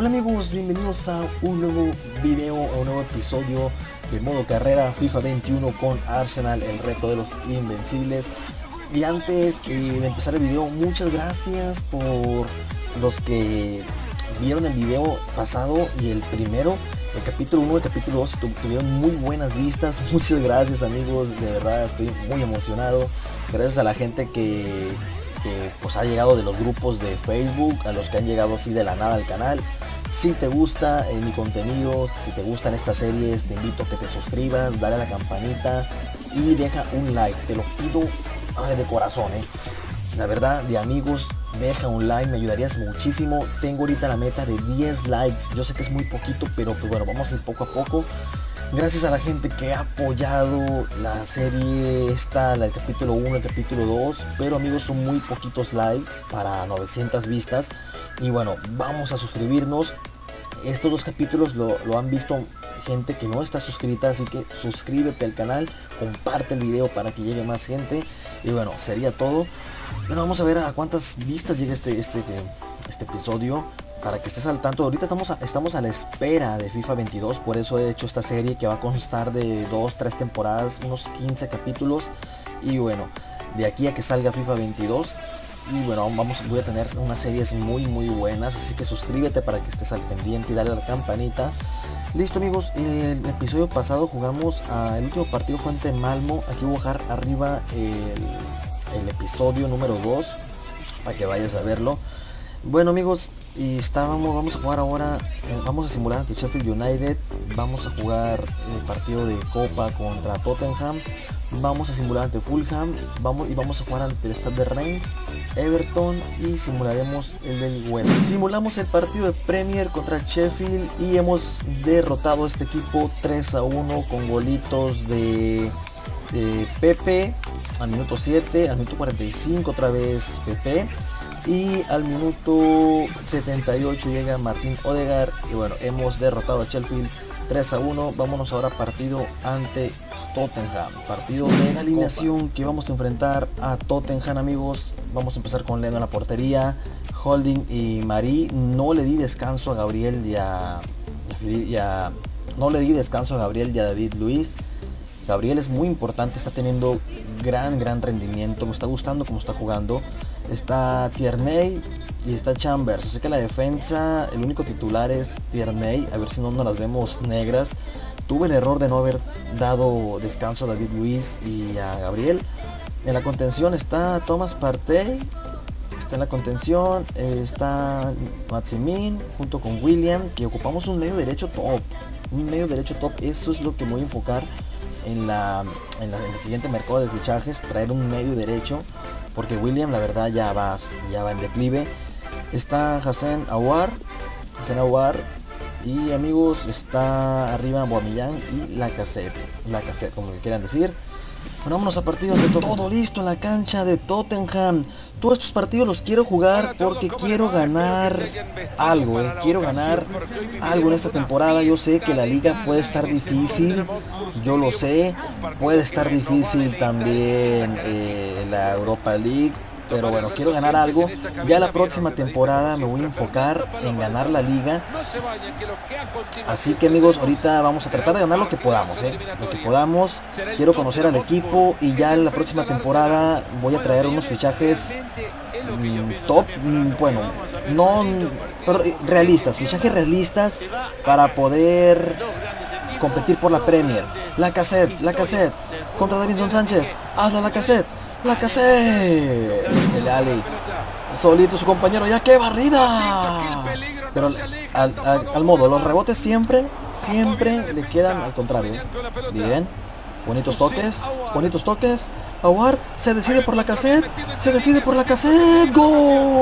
Hola amigos, bienvenidos a un nuevo video, a un nuevo episodio de modo carrera FIFA 21 con Arsenal, el reto de los invencibles. Y antes de empezar el video, muchas gracias por los que vieron el video pasado y el primero, el capítulo 1 y el capítulo 2 tuvieron muy buenas vistas. Muchas gracias amigos, de verdad estoy muy emocionado. Gracias a la gente que pues ha llegado de los grupos de Facebook, a los que han llegado así de la nada al canal. Si te gusta mi contenido, si te gustan estas series, te invito a que te suscribas, dale a la campanita y deja un like, te lo pido de corazón, La verdad, de amigos, deja un like, me ayudarías muchísimo. Tengo ahorita la meta de 10 likes, yo sé que es muy poquito, pero pues bueno, vamos a ir poco a poco. Gracias a la gente que ha apoyado la serie esta, el capítulo 1, el capítulo 2. Pero amigos, son muy poquitos likes para 900 vistas. Y bueno, vamos a suscribirnos. Estos dos capítulos lo han visto gente que no está suscrita, así que suscríbete al canal, comparte el video para que llegue más gente. Y bueno, sería todo. Bueno, vamos a ver a cuántas vistas llega este episodio, para que estés al tanto. Ahorita estamos a la espera de FIFA 22, por eso he hecho esta serie que va a constar de 2-3 temporadas, unos 15 capítulos. Y bueno, de aquí a que salga FIFA 22, y bueno, voy a tener unas series muy buenas, así que suscríbete para que estés al pendiente y dale a la campanita. Listo amigos, el episodio pasado jugamos, el último partido fue ante Malmö. Aquí voy a dejar arriba el episodio número 2 para que vayas a verlo. Bueno amigos, y vamos a jugar ahora, vamos a simular ante Sheffield United, vamos a jugar el partido de Copa contra Tottenham, vamos a simular ante Fulham, vamos a jugar ante el Stade de Reims, Everton, y simularemos el del West. Simulamos el partido de Premier contra Sheffield y hemos derrotado a este equipo 3-1 con golitos de Pépé al minuto 7, al minuto 45 otra vez Pépé. Y al minuto 78 llega Martín Odegaard. Y bueno, hemos derrotado a Sheffield 3-1. Vámonos ahora partido ante Tottenham. Partido de la alineación que vamos a enfrentar a Tottenham, amigos. Vamos a empezar con Leno en la portería, Holding y Mari. No le di descanso a Gabriel y a David Luiz. Gabriel es muy importante, está teniendo gran rendimiento, me está gustando como está jugando. Está Tierney y está Chambers, así que la defensa, el único titular es Tierney, a ver si no las vemos negras. Tuve el error de no haber dado descanso a David Luiz y a Gabriel. En la contención está Thomas Partey, está Maximin junto con William, que ocupamos un medio derecho top, eso es lo que me voy a enfocar en el siguiente mercado de fichajes, traer un medio derecho, porque William la verdad ya va en declive. Está Hassan Awar, y amigos, está arriba Boamillán y Lacazette, como que quieran decir. Bueno, vámonos a partidos de Tottenham. Todo listo en la cancha de Tottenham. Todos estos partidos los quiero jugar porque quiero ganar algo, quiero ganar algo en esta temporada. Yo sé que la liga puede estar difícil, yo lo sé, puede estar difícil también la Europa League, pero bueno, quiero ganar algo. Ya la próxima temporada me voy a enfocar en ganar la liga, así que amigos, ahorita vamos a tratar de ganar lo que podamos, quiero conocer al equipo, y ya la próxima temporada voy a traer unos fichajes top, bueno, no, pero realistas, fichajes realistas para poder competir por la Premier. Lacazette contra Davinson Sánchez, hazla Lacazette, el Ali, solito su compañero, ya qué barrida, pero al modo, los rebotes siempre le quedan al contrario. Bien, bonitos toques, Awar, se decide por Lacazette, gol,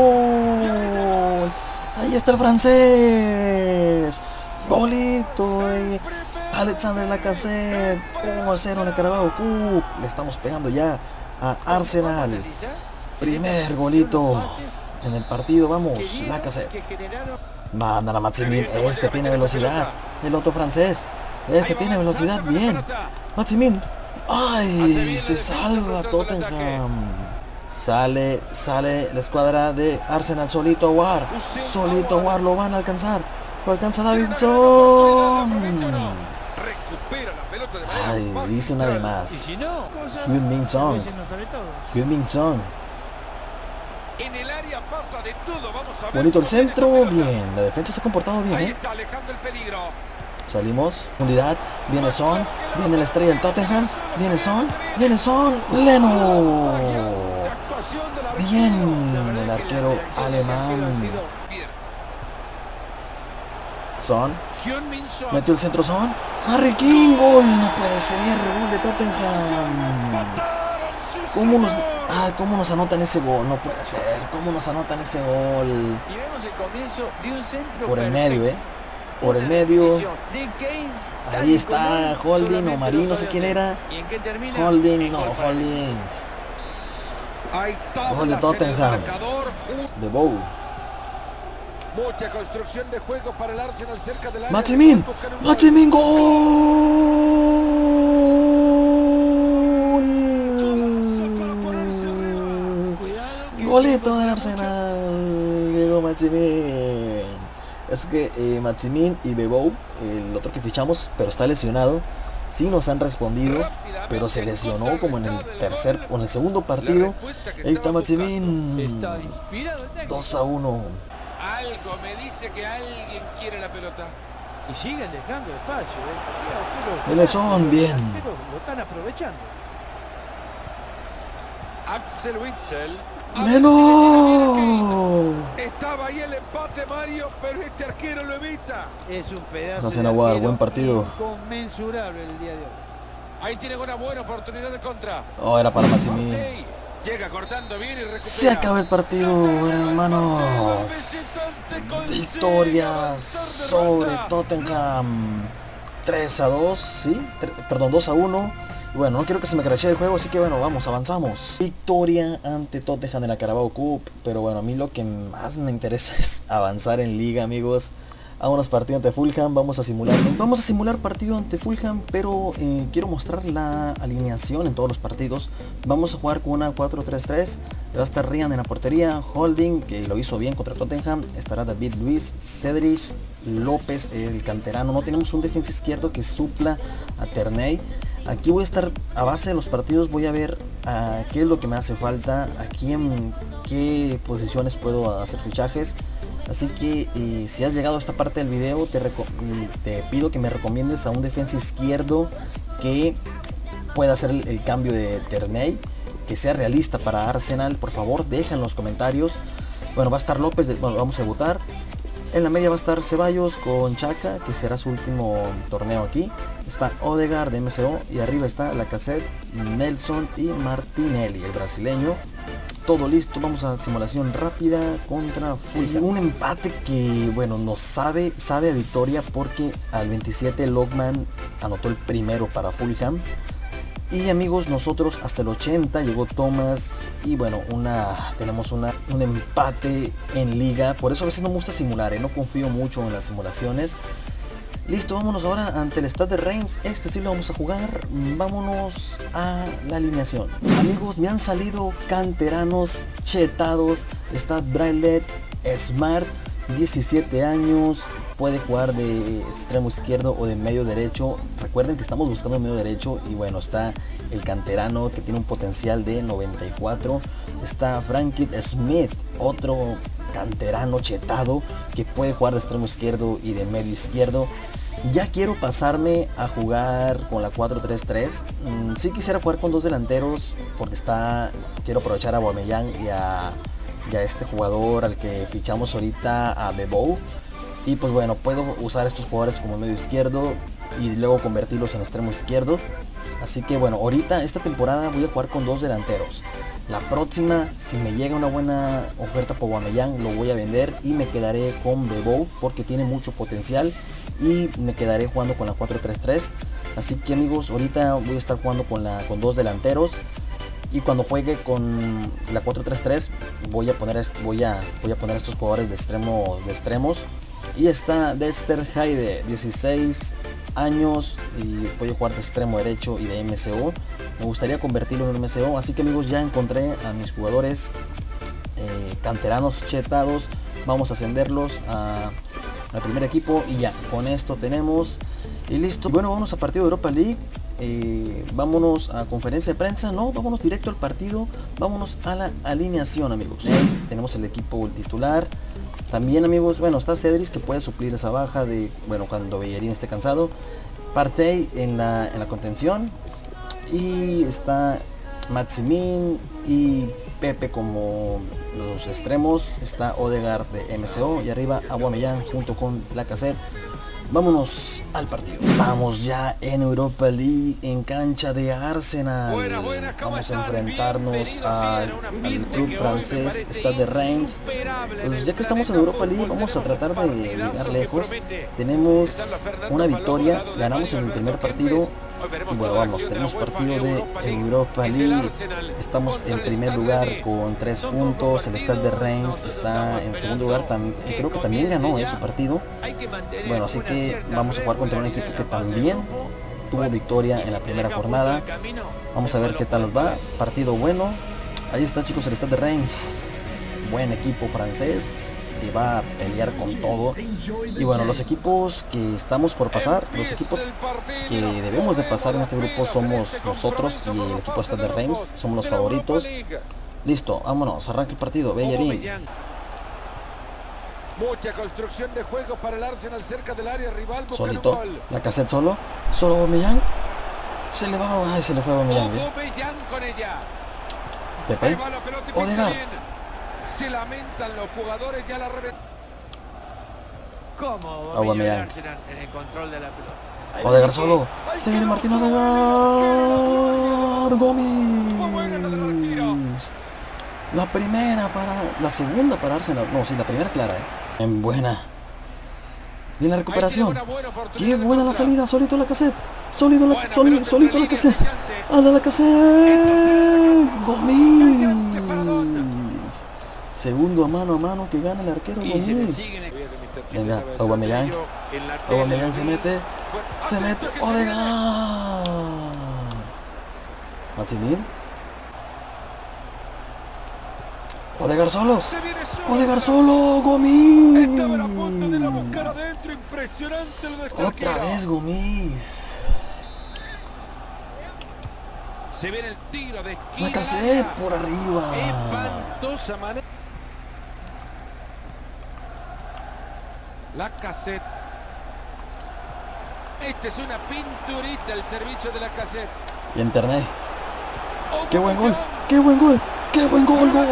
ahí está el francés, golito, Alexander Lacazette, 1-0 en el Carabao Cup, le estamos pegando ya a Arsenal, primer golito en el partido. Vamos, Lacazette, manda la Maximin, este tiene velocidad, el otro francés, este tiene velocidad, bien, Maximin, ay, se salva Tottenham, sale la escuadra de Arsenal, solito Awar lo van a alcanzar, Lo alcanza Davinson. Ay, dice una de más. Heung-min Son. En el área pasa de todo, vamos a ver. Bonito el centro, bien, la defensa se ha comportado bien, ahí está, alejando el peligro. Salimos, profundidad, viene Son, viene la estrella del Tottenham, viene Son, Leno. Bien, el arquero alemán. Son, metió el centro Son, Harry King, gol, no puede ser, gol de Tottenham. ¿Cómo nos anotan ese gol? No puede ser. ¿Cómo nos anotan ese gol? Y vemos el comienzo de un centro por el medio, por el medio. Ahí está Holding o Mari, no sé quién era. Holding. Gol de Tottenham. Bebou. Mucha construcción de juego para el Arsenal cerca del área. Maximin, gol. Golito de Arsenal, llegó Maximin. Es que Maximin y Bebou, el otro que fichamos, pero está lesionado. Sí nos han respondido, pero se lesionó como en el tercer o en el segundo partido. Ahí está Maximin. 2-1. Algo me dice que alguien quiere la pelota. Y siguen dejando espacio. Viene Son, bien. Lo están aprovechando. Axel Witsel. ¡Leno! Estaba ahí el empate, Mario, pero este arquero lo evita. Es un pedazo. Hassan Awar, buen partido. Inconmensurable el día de hoy. Ahí tiene una buena oportunidad de contra. Oh, era para Maximin. Llega cortando bien y recupera. Se acaba el partido, hermanos. Victoria sobre Tottenham. 3-2, sí. Perdón, 2-1. Bueno, no quiero que se me crashee el juego, así que bueno, vamos, avanzamos. Victoria ante Tottenham en la Carabao Cup. Pero bueno, a mí lo que más me interesa es avanzar en liga, amigos. Vámonos partido ante Fulham, vamos a simular partido ante Fulham. Pero quiero mostrar la alineación en todos los partidos. Vamos a jugar con una 4-3-3. Va a estar Ryan en la portería, Holding, que lo hizo bien contra Tottenham. Estará David Luiz, Cedric, López, el canterano. No tenemos un defensa izquierdo que supla a Tierney. Aquí voy a estar a base de los partidos, voy a ver qué es lo que me hace falta, aquí en qué posiciones puedo hacer fichajes. Así que si has llegado a esta parte del video, te pido que me recomiendes a un defensa izquierdo que pueda hacer el cambio de Tierney, que sea realista para Arsenal. Por favor, deja en los comentarios. Bueno, va a estar López, bueno, vamos a votar. En la media va a estar Ceballos con Chaka, que será su último torneo aquí. Está Odegaard de MCO y arriba está Lacazette, Nelson y Martinelli, el brasileño. Todo listo, vamos a simulación rápida contra Fulham. Un empate que, bueno, nos sabe a victoria porque al 27 Lockman anotó el primero para Fulham. Y amigos, nosotros hasta el 80 llegó Thomas y bueno, tenemos un empate en liga. Por eso a veces no me gusta simular, no confío mucho en las simulaciones. Listo, vámonos ahora ante el Stade de Reims. Este sí lo vamos a jugar. Vámonos a la alineación. Amigos, me han salido canteranos chetados. Está Brailet, Smart, 17 años. Puede jugar de extremo izquierdo o de medio derecho. Recuerden que estamos buscando medio derecho. Y bueno, está el canterano que tiene un potencial de 94. Está Frankie Smith, otro canterano chetado que puede jugar de extremo izquierdo y de medio izquierdo. Ya quiero pasarme a jugar con la 4-3-3. Sí quisiera jugar con dos delanteros porque quiero aprovechar a Boamillán y a este jugador al que fichamos ahorita, a Bebou. Y pues bueno, puedo usar estos jugadores como medio izquierdo y luego convertirlos en extremo izquierdo. Así que bueno, ahorita esta temporada voy a jugar con dos delanteros. La próxima, si me llega una buena oferta por Boamillán, lo voy a vender y me quedaré con Bebou porque tiene mucho potencial. Y me quedaré jugando con la 4-3-3. Así que amigos, ahorita voy a estar jugando con dos delanteros. Y cuando juegue con la 4-3-3 voy a poner estos jugadores de extremos. Y está Dexter Hyde, 16 años y puede jugar de extremo derecho y de MCO. Me gustaría convertirlo en un MCO, así que amigos, ya encontré a mis jugadores canteranos chetados. Vamos a ascenderlos al primer equipo, y ya, con esto tenemos y listo. Y bueno, vamos a partido de Europa League. Vámonos a conferencia de prensa, no, vámonos directo al partido, vámonos a la alineación, amigos. Tenemos el equipo titular también, amigos. Bueno, está Cedric, que puede suplir esa baja de, bueno, cuando Bellerín esté cansado. Partey en la contención, y está Maximin y Pépé como los extremos, está Odegaard de MCO, y arriba Aubameyang junto con Lacazette. Vámonos al partido. Estamos ya en Europa League, en cancha de Arsenal. Vamos a enfrentarnos al club francés Stade de Reims. Pues ya que estamos en Europa League, vamos a tratar de llegar lejos. Tenemos una victoria, ganamos en el primer partido. Y bueno, vamos, tenemos partido de Europa League. Estamos en primer lugar con 3 puntos. El Stade de Reims está en segundo lugar, creo que también ganó su partido. Bueno, así que vamos a jugar contra un equipo que también tuvo victoria en la primera jornada. Vamos a ver qué tal nos va. Partido bueno. Ahí está, chicos, el Stade de Reims. Buen equipo francés que va a pelear con todo. Y bueno, los equipos que estamos por pasar, los equipos que debemos de pasar en este grupo somos nosotros y el equipo Stade de Reims, somos los favoritos. Listo, vámonos, arranca el partido. Bellerín. Mucha construcción de juego para el Arsenal cerca del área rival. Solito, Lacazette solo Boamillán. Se le va, ay, se le fue a Boamillán. Pepe, Odegaard. Se lamentan los jugadores, ya la reventan. ¿Cómo? Aubameyang en el control de la pelota. Odegaard solo. Se viene Martín Odegaard. Gomiz. La primera para... La segunda para Arsenal. No, sí, la primera clara. En buena. Bien la recuperación. Qué buena la salida. Solito Lacazette. Solito Lacazette. Anda Lacazette. Gomiz. Segundo a mano que gana el arquero Gomiz. Venga, Aubameyang. Aubameyang se mete Odegaard. Maximin. Odegaard solo, Gomiz. Otra vez Gomiz. Se viene el tiro de esquina. Lacazette por arriba. Espantosa manera. Lacazette. Esta es una pinturita el servicio de Lacazette. Y en Tierney. ¡Qué buen gol! ¡Qué buen gol! ¡Qué buen gol! ¡Gol!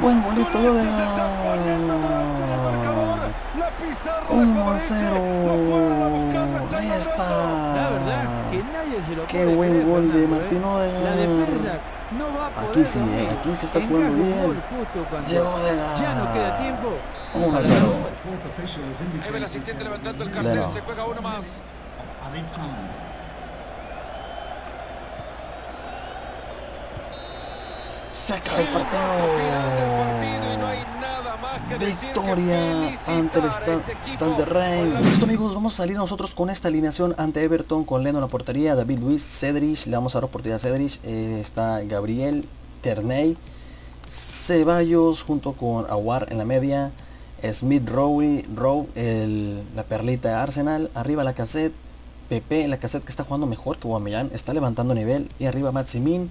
¡Buen golito de Odegaard! 1-0. Ahí está. La verdad que nadie se lo... ¡Qué buen gol de Martín Odegaard! Aquí sí, aquí se está jugando bien. Llegó Odegaard. Ya no queda tiempo. 1-0. Ahí va el asistente levantando el cartel. Leno. Se juega uno más. Saca el partido. Victoria ante el Stade de Reims. Listo, amigos, vamos a salir nosotros con esta alineación ante Everton con Leno en la portería, David Luiz, Cedric, le vamos a dar oportunidad a Cedric, está Gabriel, Tierney, Ceballos junto con Awar en la media, Smith Rowe, la perlita de Arsenal, arriba Lacazette, Pépé, Lacazette que está jugando mejor que Boamillán, está levantando nivel, y arriba Maximin.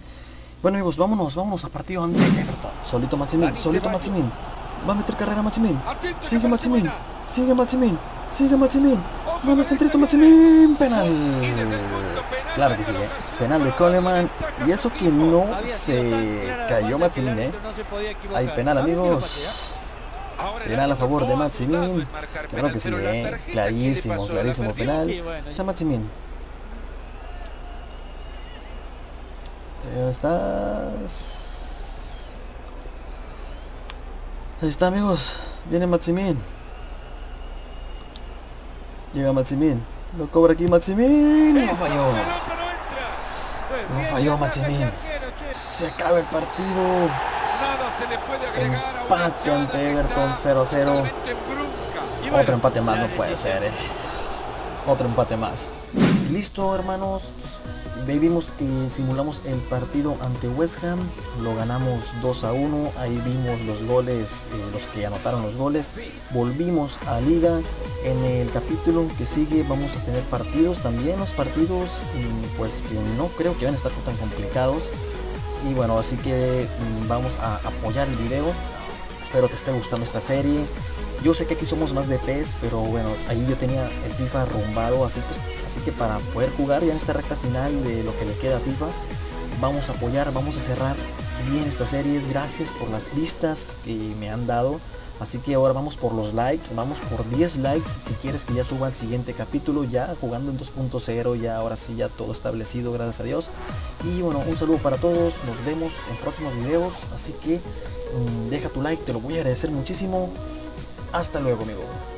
Bueno, amigos, vámonos a partido ante Everton. Solito Maximin. Va a meter carrera Maximin. Sigue Maximin. Manda centrito Maximin. Penal. Claro que sí, penal de Coleman. Y eso que no se cayó Maximin, Hay penal, amigos. Penal a favor de Maximin. Claro que sí, Clarísimo penal. Está Maximin. Ahí está, amigos. Viene Maximin. Llega Maximin. Lo cobra aquí Maximin. No falló Maximin. Se acaba el partido. Empate ante Everton 0-0. Otro empate más no puede ser. Otro empate más. Listo, hermanos. De ahí vimos que simulamos el partido ante West Ham, lo ganamos 2-1, ahí vimos los goles, los que anotaron los goles, volvimos a Liga. En el capítulo que sigue vamos a tener partidos también, los partidos pues que no creo que van a estar tan complicados. Y bueno, así que vamos a apoyar el video, espero te esté gustando esta serie. Yo sé que aquí somos más de PES, pero bueno, ahí yo tenía el FIFA arrumbado, así que para poder jugar ya en esta recta final de lo que le queda a FIFA, vamos a apoyar, vamos a cerrar bien estas series. Gracias por las vistas que me han dado, así que ahora vamos por los likes, vamos por 10 likes, si quieres que ya suba al siguiente capítulo, ya jugando en 2.0, ya ahora sí, ya todo establecido, gracias a Dios. Y bueno, un saludo para todos, nos vemos en próximos videos, así que deja tu like, te lo voy a agradecer muchísimo. Hasta luego, amigo.